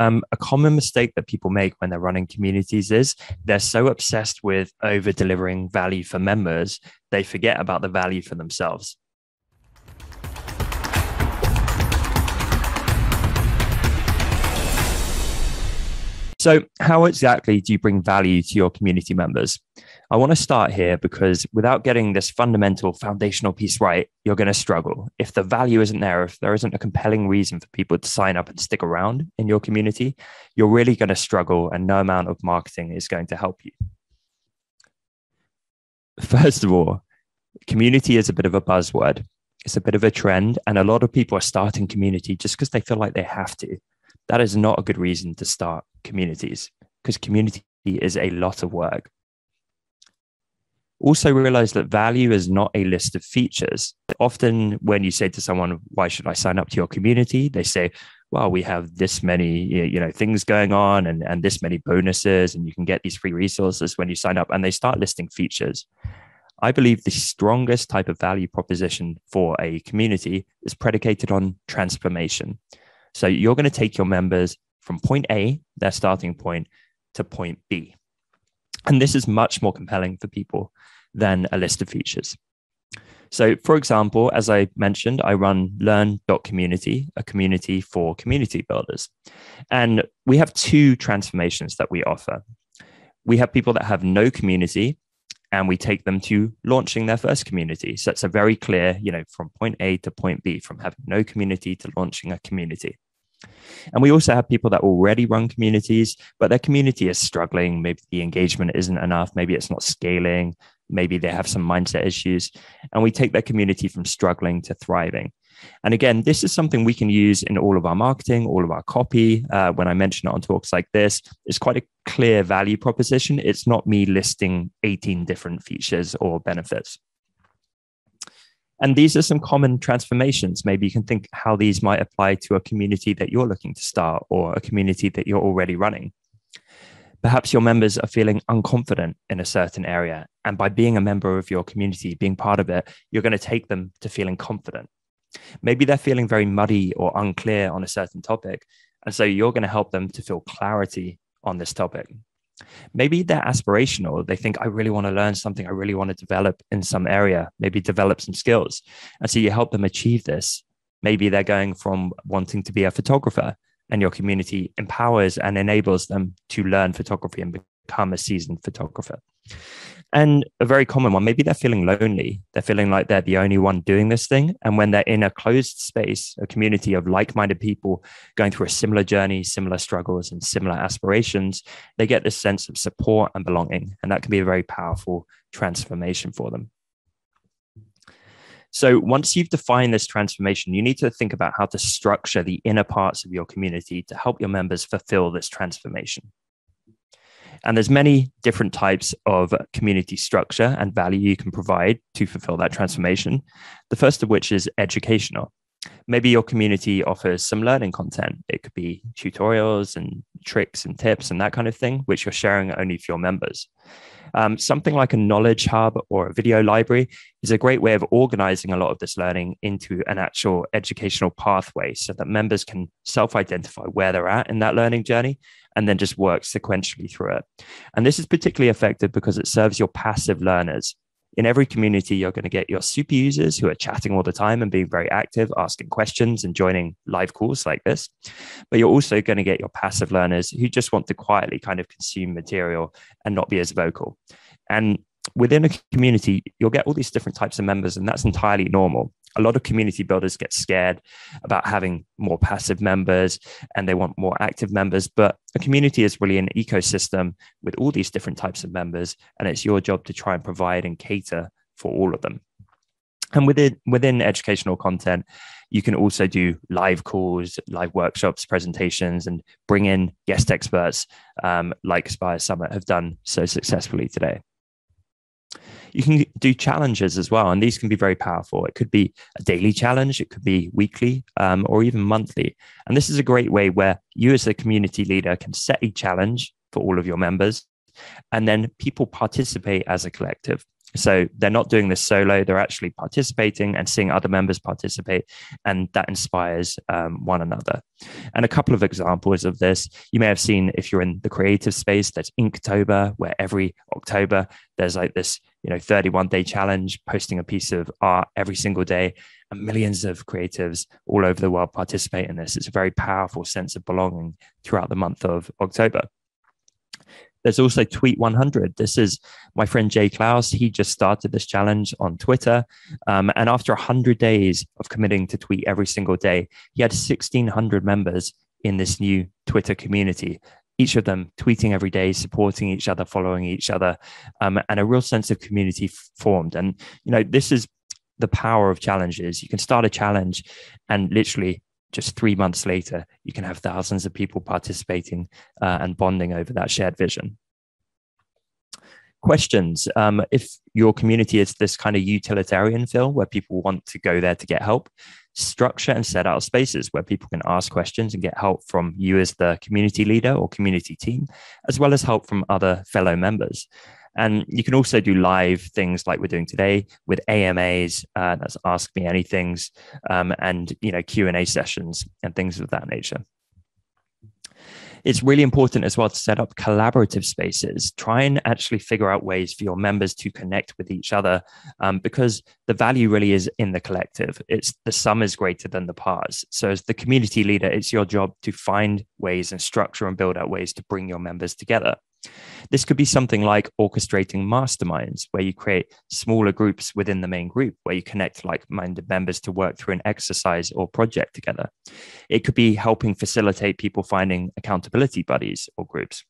A common mistake that people make when they're running communities is they're so obsessed with over-delivering value for members, they forget about the value for themselves. So how exactly do you bring value to your community members? I want to start here because without getting this fundamental foundational piece right, you're going to struggle. If the value isn't there, if there isn't a compelling reason for people to sign up and stick around in your community, you're really going to struggle and no amount of marketing is going to help you. First of all, community is a bit of a buzzword. It's a bit of a trend, and a lot of people are starting community just because they feel like they have to. That is not a good reason to start communities, because community is a lot of work. Also realize that value is not a list of features. Often when you say to someone, why should I sign up to your community? They say, well, we have this many things going on and this many bonuses, and you can get these free resources when you sign up, and they start listing features. I believe the strongest type of value proposition for a community is predicated on transformation. So you're going to take your members from point A, their starting point, to point B. And this is much more compelling for people than a list of features. So for example, as I mentioned, I run learn.community, a community for community builders. And we have two transformations that we offer. We have people that have no community, and we take them to launching their first community. So it's a very clear, from point A to point B, from having no community to launching a community. And we also have people that already run communities, but their community is struggling. Maybe the engagement isn't enough. Maybe it's not scaling. Maybe they have some mindset issues. And we take their community from struggling to thriving. And again, this is something we can use in all of our marketing, all of our copy. When I mention it on talks like this, it's quite a clear value proposition. It's not me listing 18 different features or benefits. And these are some common transformations. Maybe you can think how these might apply to a community that you're looking to start or a community that you're already running. Perhaps your members are feeling unconfident in a certain area. And by being a member of your community, being part of it, you're going to take them to feeling confident. Maybe they're feeling very muddy or unclear on a certain topic, and so you're going to help them to feel clarity on this topic. Maybe they're aspirational. They think, I really want to learn something. I really want to develop in some area, maybe develop some skills. And so you help them achieve this. Maybe they're going from wanting to be a photographer, and your community empowers and enables them to learn photography and become a seasoned photographer. And a very common one, maybe they're feeling lonely. They're feeling like they're the only one doing this thing. And when they're in a closed space, a community of like-minded people going through a similar journey, similar struggles, and similar aspirations, they get this sense of support and belonging. And that can be a very powerful transformation for them. So once you've defined this transformation, you need to think about how to structure the inner parts of your community to help your members fulfill this transformation. And there's many different types of community structure and value you can provide to fulfill that transformation. The first of which is educational. Maybe your community offers some learning content. It could be tutorials and tricks and tips and that kind of thing, which you're sharing only for your members. Something like a knowledge hub or a video library is a great way of organizing a lot of this learning into an actual educational pathway so that members can self-identify where they're at in that learning journey and then just work sequentially through it. And this is particularly effective because it serves your passive learners. In every community, you're going to get your super users who are chatting all the time and being very active, asking questions and joining live calls like this. But you're also going to get your passive learners who just want to quietly kind of consume material and not be as vocal. And within a community, you'll get all these different types of members, and that's entirely normal. A lot of community builders get scared about having more passive members and they want more active members, but a community is really an ecosystem with all these different types of members, and it's your job to try and provide and cater for all of them. And within educational content, you can also do live calls, live workshops, presentations, and bring in guest experts like Aspire Summit have done so successfully today. You can do challenges as well, and these can be very powerful. It could be a daily challenge, it could be weekly or even monthly. And this is a great way where you as a community leader can set a challenge for all of your members, and then people participate as a collective. So they're not doing this solo, they're actually participating and seeing other members participate, and that inspires one another. And a couple of examples of this, you may have seen if you're in the creative space, there's Inktober, where every October there's like this 31-day challenge, posting a piece of art every single day, and millions of creatives all over the world participate in this. It's a very powerful sense of belonging throughout the month of October. There's also Tweet 100. This is my friend Jay Klaus. He just started this challenge on Twitter. And after 100 days of committing to tweet every single day, he had 1,600 members in this new Twitter community, each of them tweeting every day, supporting each other, following each other, and a real sense of community formed. And, this is the power of challenges. You can start a challenge and literally just 3 months later, you can have thousands of people participating and bonding over that shared vision. Questions. If your community is this kind of utilitarian feel where people want to go there to get help, structure and set out spaces where people can ask questions and get help from you as the community leader or community team, as well as help from other fellow members. And you can also do live things like we're doing today with AMAs, that's Ask Me Anythings, and Q&A sessions and things of that nature. It's really important as well to set up collaborative spaces. Try and actually figure out ways for your members to connect with each other, because the value really is in the collective. It's the sum is greater than the parts. So as the community leader, it's your job to find ways and structure and build out ways to bring your members together. This could be something like orchestrating masterminds, where you create smaller groups within the main group, where you connect like-minded members to work through an exercise or project together. It could be helping facilitate people finding accountability buddies or groups.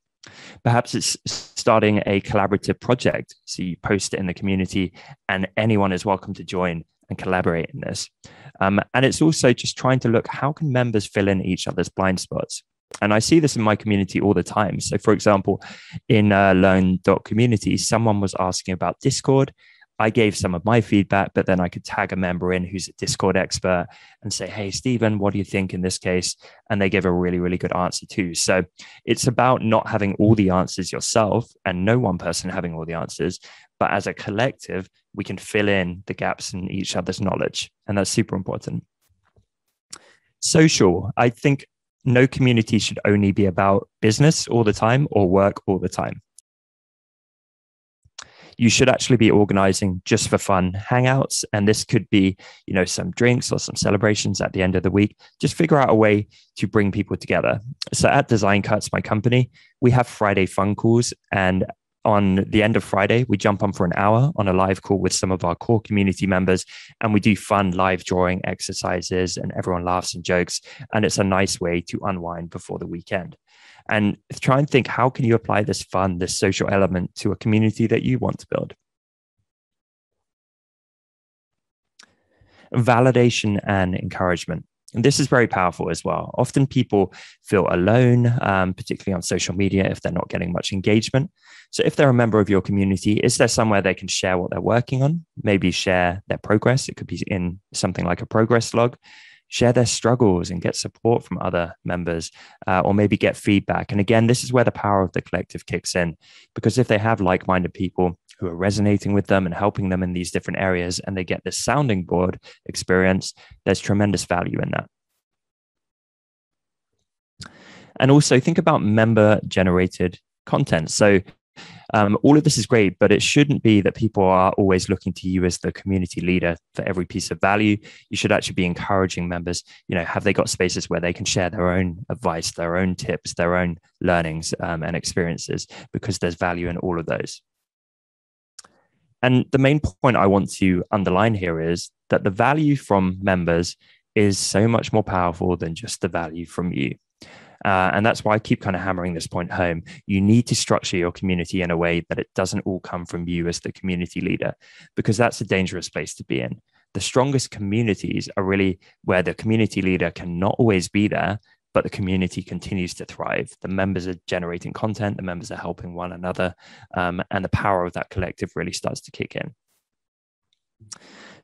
Perhaps it's starting a collaborative project, so you post it in the community and anyone is welcome to join and collaborate in this. And it's also just trying to look, how can members fill in each other's blind spots? And I see this in my community all the time. So, for example, in learn.community, someone was asking about Discord. I gave some of my feedback, but then I could tag a member in who's a Discord expert and say, hey, Stephen, what do you think in this case? And they give a really, really good answer too. So it's about not having all the answers yourself and no one person having all the answers. But as a collective, we can fill in the gaps in each other's knowledge. And that's super important. Social. I think no community should only be about business all the time or work all the time. You should actually be organizing just for fun hangouts. And this could be, some drinks or some celebrations at the end of the week. Just figure out a way to bring people together. So at Design Cuts, my company, we have Friday fun calls. And on the end of Friday, we jump on for an hour on a live call with some of our core community members, and we do fun live drawing exercises and everyone laughs and jokes. And it's a nice way to unwind before the weekend. And try and think, how can you apply this fun, this social element to a community that you want to build? Validation and encouragement. And this is very powerful as well. Often people feel alone, particularly on social media, if they're not getting much engagement. So if they're a member of your community, is there somewhere they can share what they're working on? Maybe share their progress. It could be in something like a progress log. Share their struggles and get support from other members, or maybe get feedback. And again, this is where the power of the collective kicks in, because if they have like-minded people who are resonating with them and helping them in these different areas, and they get this sounding board experience, there's tremendous value in that. And also think about member-generated content. So all of this is great, but it shouldn't be that people are always looking to you as the community leader for every piece of value. You should actually be encouraging members, have they got spaces where they can share their own advice, their own tips, their own learnings and experiences, because there's value in all of those. And the main point I want to underline here is that the value from members is so much more powerful than just the value from you. And that's why I keep kind of hammering this point home. You need to structure your community in a way that it doesn't all come from you as the community leader, because that's a dangerous place to be in. The strongest communities are really where the community leader cannot always be there, but the community continues to thrive. The members are generating content, the members are helping one another, and the power of that collective really starts to kick in.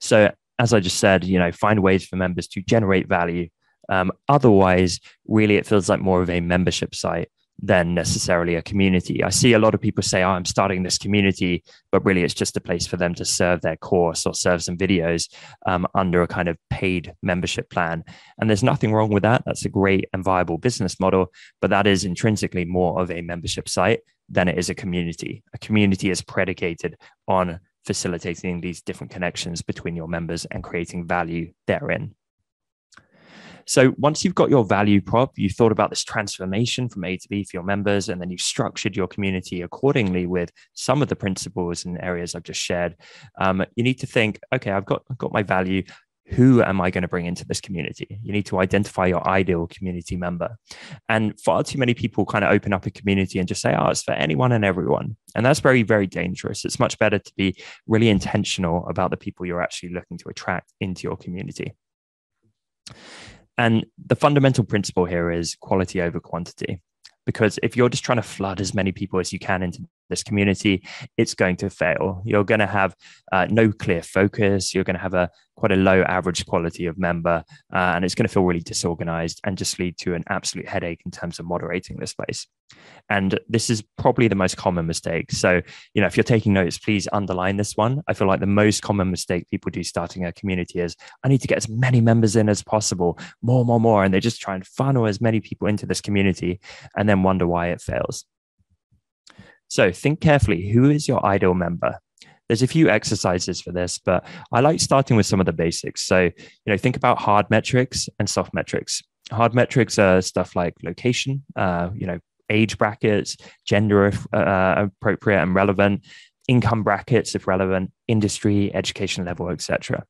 So as I just said, find ways for members to generate value. Otherwise, really, it feels like more of a membership site than necessarily a community. I see a lot of people say, oh, I'm starting this community, but really it's just a place for them to serve their course or serve some videos under a kind of paid membership plan. And there's nothing wrong with that. That's a great and viable business model, but that is intrinsically more of a membership site than it is a community. A community is predicated on facilitating these different connections between your members and creating value therein. So once you've got your value prop, you've thought about this transformation from A to B for your members, and then you've structured your community accordingly with some of the principles and areas I've just shared. You need to think, okay, I've got my value. Who am I going to bring into this community? You need to identify your ideal community member. And far too many people kind of open up a community and just say, oh, it's for anyone and everyone. And that's very, very dangerous. It's much better to be really intentional about the people you're actually looking to attract into your community. And the fundamental principle here is quality over quantity, because if you're just trying to flood as many people as you can into this community, it's going to fail. You're going to have no clear focus. You're going to have quite a low average quality of member, and it's going to feel really disorganized and just lead to an absolute headache in terms of moderating this space. And this is probably the most common mistake. So, you know, if you're taking notes, please underline this one. I feel like the most common mistake people do starting a community is, I need to get as many members in as possible, more. And they just try and funnel as many people into this community and then wonder why it fails. So think carefully, who is your ideal member? There's a few exercises for this, but I like starting with some of the basics. So, you know, think about hard metrics and soft metrics. Hard metrics are stuff like location, you know, age brackets, gender if appropriate and relevant, income brackets if relevant, industry, education level, etc.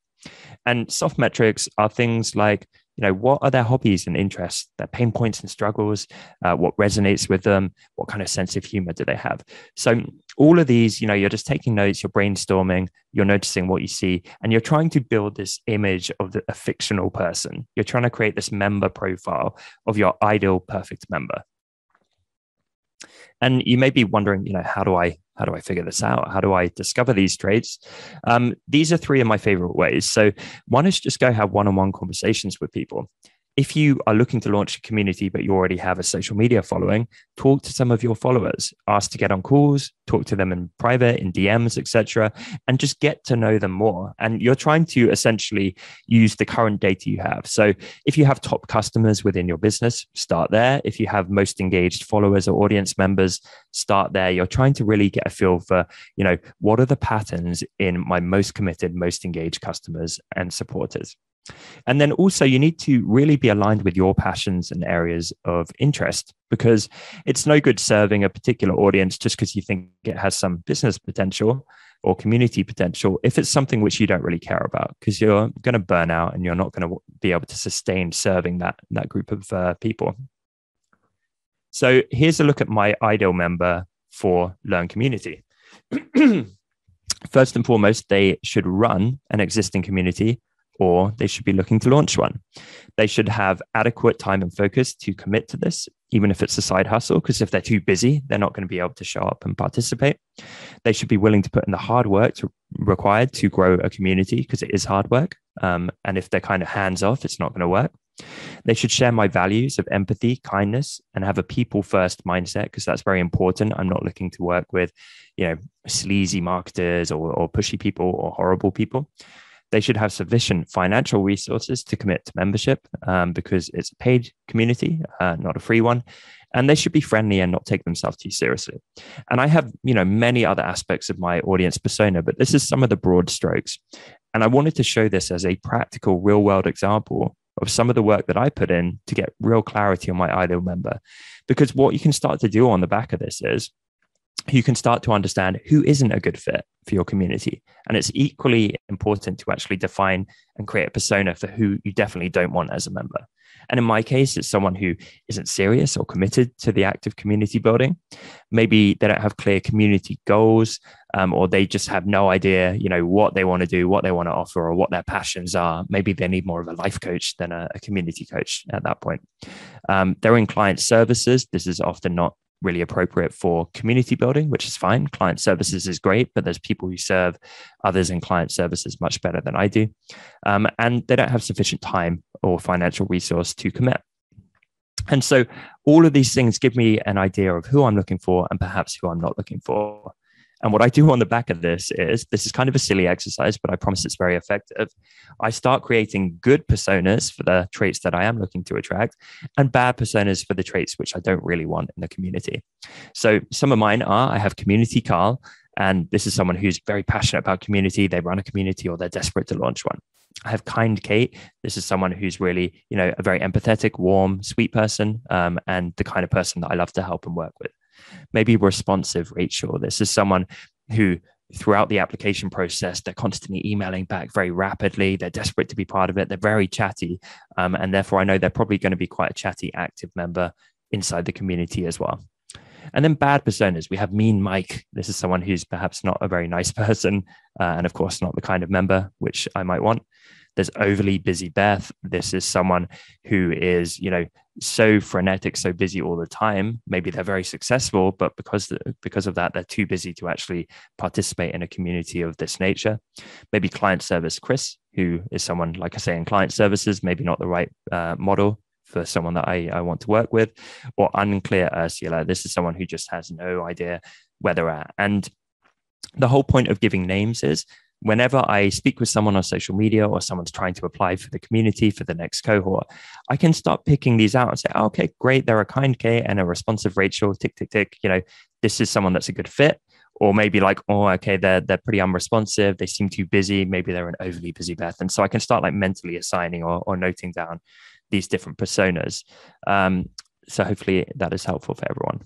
And soft metrics are things like, you know, what are their hobbies and interests, their pain points and struggles, what resonates with them, what kind of sense of humor do they have? So all of these, you know, you're just taking notes, you're brainstorming, you're noticing what you see, and you're trying to build this image of a fictional person. You're trying to create this member profile of your ideal perfect member. And you may be wondering, you know, how do I figure this out? How do I discover these traits? These are three of my favorite ways. So one is just go have one-on-one conversations with people. If you are looking to launch a community, but you already have a social media following, talk to some of your followers, ask to get on calls, talk to them in private, in DMs, etc., and just get to know them more. And you're trying to essentially use the current data you have. So if you have top customers within your business, start there. If you have most engaged followers or audience members, start there. You're trying to really get a feel for, you know, what are the patterns in my most committed, most engaged customers and supporters. And then also you need to really be aligned with your passions and areas of interest, because it's no good serving a particular audience just because you think it has some business potential or community potential if it's something which you don't really care about, because you're going to burn out and you're not going to be able to sustain serving that group of people. So here's a look at my ideal member for Learn Community. First and foremost, they should run an existing community, or they should be looking to launch one. They should have adequate time and focus to commit to this, even if it's a side hustle, because if they're too busy, they're not going to be able to show up and participate. They should be willing to put in the hard work required to grow a community, because it is hard work. And if they're kind of hands-off, it's not going to work. They should share my values of empathy, kindness, and have a people-first mindset, because that's very important. I'm not looking to work with, you know, sleazy marketers or pushy people or horrible people. They should have sufficient financial resources to commit to membership, because it's a paid community, not a free one. And they should be friendly and not take themselves too seriously. And I have, you know, many other aspects of my audience persona, but this is some of the broad strokes. And I wanted to show this as a practical real-world example of some of the work that I put in to get real clarity on my ideal member. Because what you can start to do on the back of this is, you can start to understand who isn't a good fit for your community. And it's equally important to actually define and create a persona for who you definitely don't want as a member. And in my case, it's someone who isn't serious or committed to the act of community building. Maybe they don't have clear community goals, or they just have no idea, you know, what they want to do, what they want to offer, or what their passions are. Maybe they need more of a life coach than a community coach at that point. They're in client services. This is often not really appropriate for community building, which is fine. Client services is great, but there's people who serve others in client services much better than I do. And they don't have sufficient time or financial resource to commit. And so all of these things give me an idea of who I'm looking for and perhaps who I'm not looking for. And what I do on the back of this is kind of a silly exercise, but I promise it's very effective. I start creating good personas for the traits that I am looking to attract and bad personas for the traits which I don't really want in the community. So some of mine are, I have Community Carl, and this is someone who's very passionate about community. They run a community or they're desperate to launch one. I have Kind Kate. This is someone who's really, a very empathetic, warm, sweet person, and the kind of person that I love to help and work with. Maybe Responsive Rachel. This is someone who throughout the application process, they're constantly emailing back very rapidly. They're desperate to be part of it. They're very chatty. And therefore, I know they're probably going to be quite a chatty, active member inside the community as well. And then bad personas, we have Mean Mike. This is someone who's perhaps not a very nice person, and of course not the kind of member which I might want. There's Overly Busy Beth. This is someone who is, so frenetic, so busy all the time. Maybe they're very successful, but because of that, they're too busy to actually participate in a community of this nature. Maybe Client Service Chris, who is someone, like I say, in client services, maybe not the right model for someone that I want to work with. Or Unclear Ursula. This is someone who just has no idea where they're at. And the whole point of giving names is whenever I speak with someone on social media or someone's trying to apply for the community for the next cohort, I can start picking these out and say, oh, okay, great. They're a Kind K and a Responsive Rachel, tick, tick, tick. This is someone that's a good fit. Or maybe like, oh, okay, they're pretty unresponsive. They seem too busy. Maybe they're an Overly Busy Beth. And so I can start mentally assigning or noting down these different personas. So hopefully that is helpful for everyone.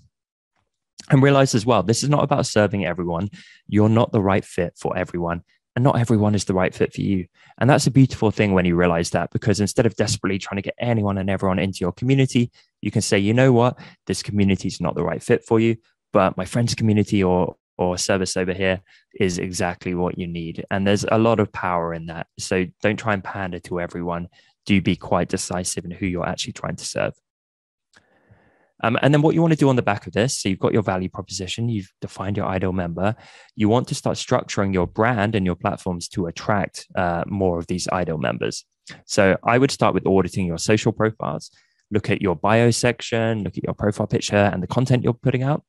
And realize as well, this is not about serving everyone. You're not the right fit for everyone. And not everyone is the right fit for you. And that's a beautiful thing when you realize that, because instead of desperately trying to get anyone and everyone into your community, you can say, you know what, this community is not the right fit for you, but my friend's community or service over here is exactly what you need. And there's a lot of power in that. So don't try and pander to everyone. Do be quite decisive in who you're actually trying to serve. And then what you want to do on the back of this, so you've got your value proposition, you've defined your ideal member, you want to start structuring your brand and your platforms to attract more of these ideal members. So I would start with auditing your social profiles, look at your bio section, look at your profile picture and the content you're putting out.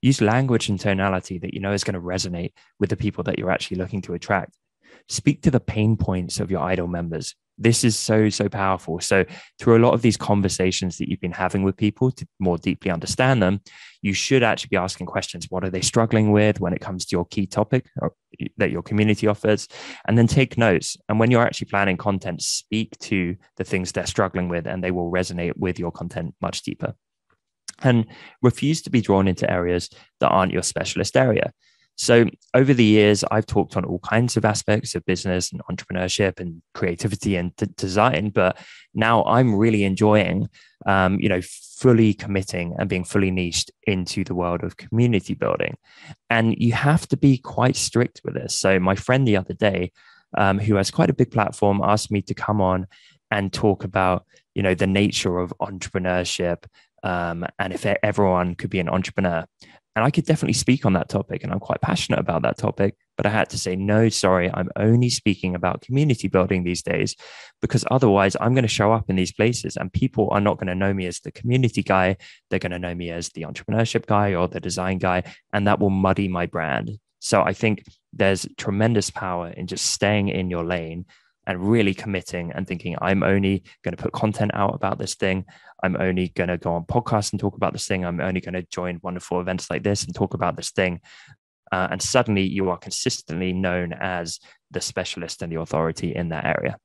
Use language and tonality that you know is going to resonate with the people that you're actually looking to attract. Speak to the pain points of your ideal members. This is so, so powerful. So through a lot of these conversations that you've been having with people to more deeply understand them, you should actually be asking questions. What are they struggling with when it comes to your key topic that your community offers? And then take notes. And when you're actually planning content, speak to the things they're struggling with, and they will resonate with your content much deeper. And refuse to be drawn into areas that aren't your specialist area. So over the years, I've talked on all kinds of aspects of business and entrepreneurship and creativity and design, but now I'm really enjoying, fully committing and being fully niched into the world of community building. And you have to be quite strict with this. So my friend the other day, who has quite a big platform, asked me to come on and talk about, the nature of entrepreneurship, and if everyone could be an entrepreneur. And I could definitely speak on that topic, and I'm quite passionate about that topic, but I had to say, no, sorry, I'm only speaking about community building these days, because otherwise I'm going to show up in these places and people are not going to know me as the community guy. They're going to know me as the entrepreneurship guy or the design guy, and that will muddy my brand. So I think there's tremendous power in just staying in your lane and really committing and thinking, I'm only going to put content out about this thing. I'm only going to go on podcasts and talk about this thing. I'm only going to join wonderful events like this and talk about this thing. And suddenly you are consistently known as the specialist and the authority in that area.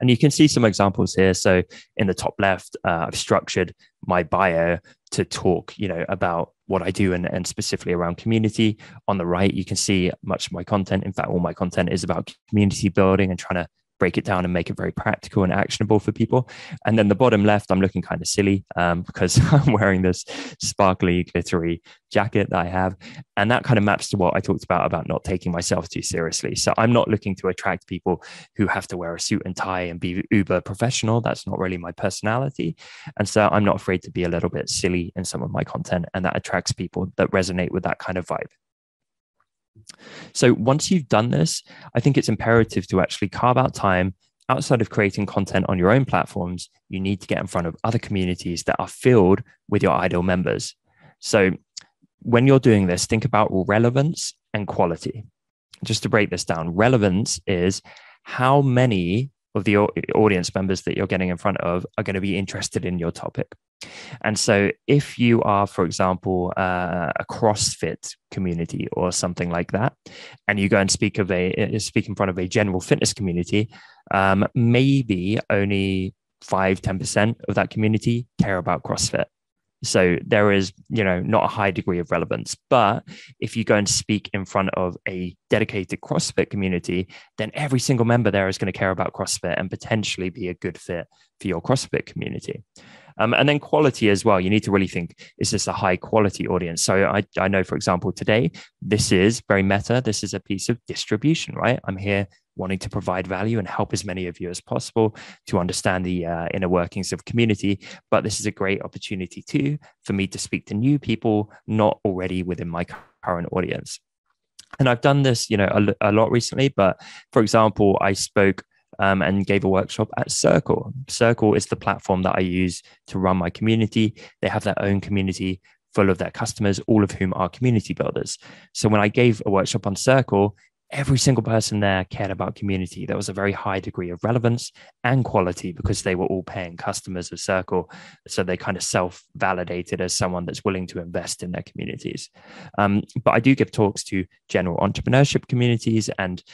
And you can see some examples here. So in the top left, I've structured my bio to talk, about what I do and specifically around community. On the right, you can see much of my content. In fact, all my content is about community building and trying to break it down and make it very practical and actionable for people. And then the bottom left, I'm looking kind of silly because I'm wearing this sparkly, glittery jacket that I have. And that kind of maps to what I talked about not taking myself too seriously. So I'm not looking to attract people who have to wear a suit and tie and be uber professional. That's not really my personality. And so I'm not afraid to be a little bit silly in some of my content. And that attracts people that resonate with that kind of vibe. So once you've done this, I think it's imperative to actually carve out time outside of creating content on your own platforms, you need to get in front of other communities that are filled with your ideal members. So when you're doing this, think about relevance and quality. Just to break this down, relevance is how many of the audience members that you're getting in front of are going to be interested in your topic. And so if you are, for example, a CrossFit community or something like that, and you go and speak in front of a general fitness community, maybe only 5-10% of that community care about CrossFit. So there is, not a high degree of relevance. But if you go and speak in front of a dedicated CrossFit community, then every single member there is going to care about CrossFit and potentially be a good fit for your CrossFit community. And then quality as well. You need to really think, is this a high quality audience? So I know, for example, today, this is very meta. This is a piece of distribution, right? I'm here wanting to provide value and help as many of you as possible to understand the inner workings of community. But this is a great opportunity too for me to speak to new people not already within my current audience. And I've done this, a lot recently. But for example, I spoke and gave a workshop at Circle. Circle is the platform that I use to run my community. They have their own community full of their customers, all of whom are community builders. So when I gave a workshop on Circle, every single person there cared about community. There was a very high degree of relevance and quality because they were all paying customers of Circle. So they kind of self-validated as someone that's willing to invest in their communities. But I do give talks to general entrepreneurship communities and,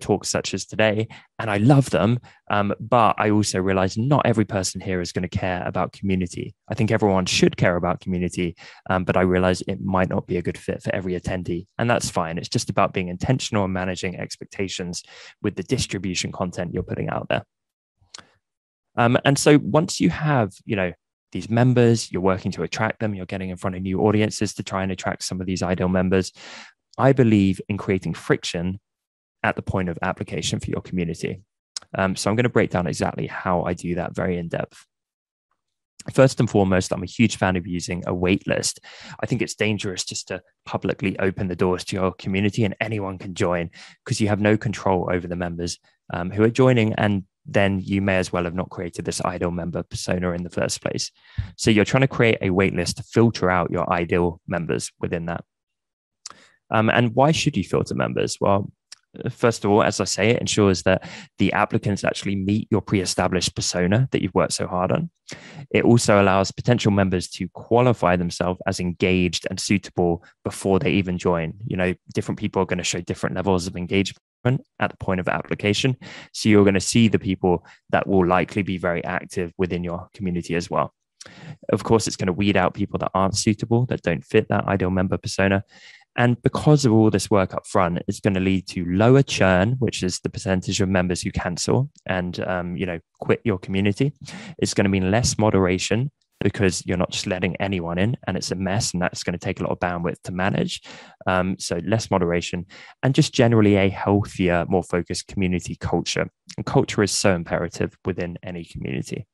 talks such as today, and I love them. But I also realize not every person here is going to care about community. I think everyone should care about community, but I realize it might not be a good fit for every attendee. And that's fine. It's just about being intentional and managing expectations with the distribution content you're putting out there. And so once you have, these members, you're working to attract them, you're getting in front of new audiences to try and attract some of these ideal members. I believe in creating friction at the point of application for your community. So I'm going to break down exactly how I do that very in depth. First and foremost, I'm a huge fan of using a waitlist. I think it's dangerous just to publicly open the doors to your community and anyone can join because you have no control over the members who are joining. And then you may as well have not created this ideal member persona in the first place. So you're trying to create a waitlist to filter out your ideal members within that. And why should you filter members? Well, first of all, as I say, it ensures that the applicants actually meet your pre-established persona that you've worked so hard on. It also allows potential members to qualify themselves as engaged and suitable before they even join. Different people are going to show different levels of engagement at the point of application. So you're going to see the people that will likely be very active within your community as well. Of course, it's going to weed out people that aren't suitable, that don't fit that ideal member persona. And because of all this work up front, it's going to lead to lower churn, which is the percentage of members who cancel and, quit your community. It's going to mean less moderation because you're not just letting anyone in and it's a mess. And that's going to take a lot of bandwidth to manage. So less moderation and just generally a healthier, more focused community culture. And culture is so imperative within any community.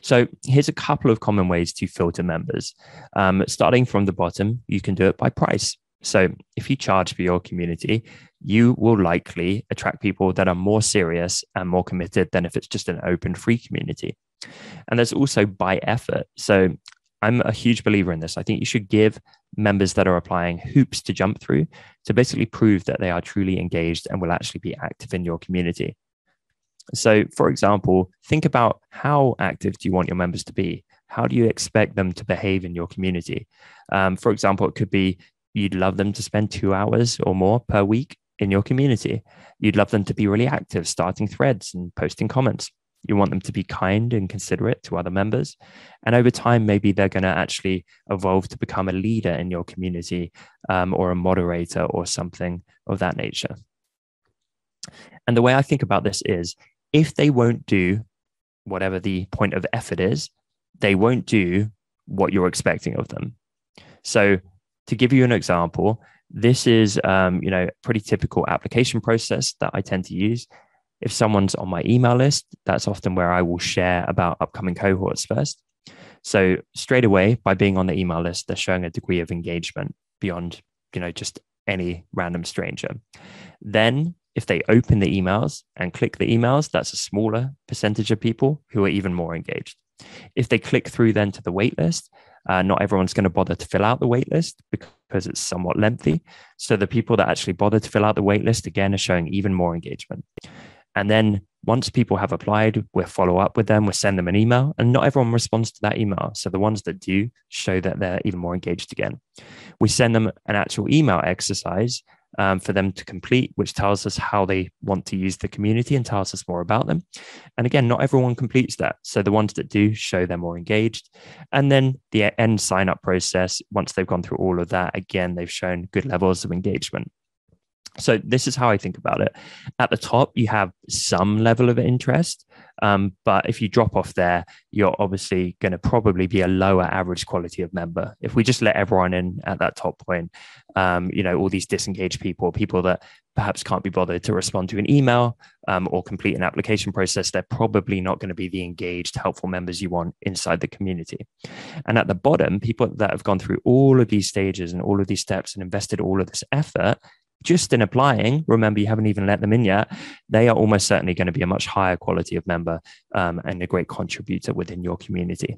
So here's a couple of common ways to filter members. Starting from the bottom, you can do it by price. So if you charge for your community, you will likely attract people that are more serious and more committed than if it's just an open free community. And there's also by effort. So I'm a huge believer in this. I think you should give members that are applying hoops to jump through to basically prove that they are truly engaged and will actually be active in your community. So, for example, think about how active do you want your members to be? How do you expect them to behave in your community? For example, it could be you'd love them to spend 2 hours or more per week in your community. You'd love them to be really active, starting threads and posting comments. You want them to be kind and considerate to other members. And over time, maybe they're going to actually evolve to become a leader in your community, or a moderator or something of that nature. And the way I think about this is, if they won't do whatever the point of effort is, they won't do what you're expecting of them. So to give you an example, this is, a pretty typical application process that I tend to use. If someone's on my email list, that's often where I will share about upcoming cohorts first. So straight away, by being on the email list, they're showing a degree of engagement beyond, just any random stranger. Then If they open the emails and click the emails, that's a smaller percentage of people who are even more engaged. If they click through then to the waitlist, not everyone's going to bother to fill out the waitlist because it's somewhat lengthy. So the people that actually bother to fill out the waitlist, again, are showing even more engagement. And then once people have applied, we'll follow up with them, we'll send them an email, and not everyone responds to that email. So the ones that do show that they're even more engaged again. We send them an actual email exercise for them to complete, which tells us how they want to use the community and tells us more about them. And again, not everyone completes that. So the ones that do show they're more engaged. And then the end sign-up process, once they've gone through all of that, again, they've shown good levels of engagement. So this is how I think about it. At the top, you have some level of interest, but if you drop off there, you're obviously going to probably be a lower average quality of member. If we just let everyone in at that top point, you know, all these disengaged people, people that perhaps can't be bothered to respond to an email or complete an application process, they're probably not going to be the engaged, helpful members you want inside the community. And at the bottom, people that have gone through all of these stages and all of these steps and invested all of this effort, just in applying, remember, you haven't even let them in yet, they are almost certainly going to be a much higher quality of member and a great contributor within your community.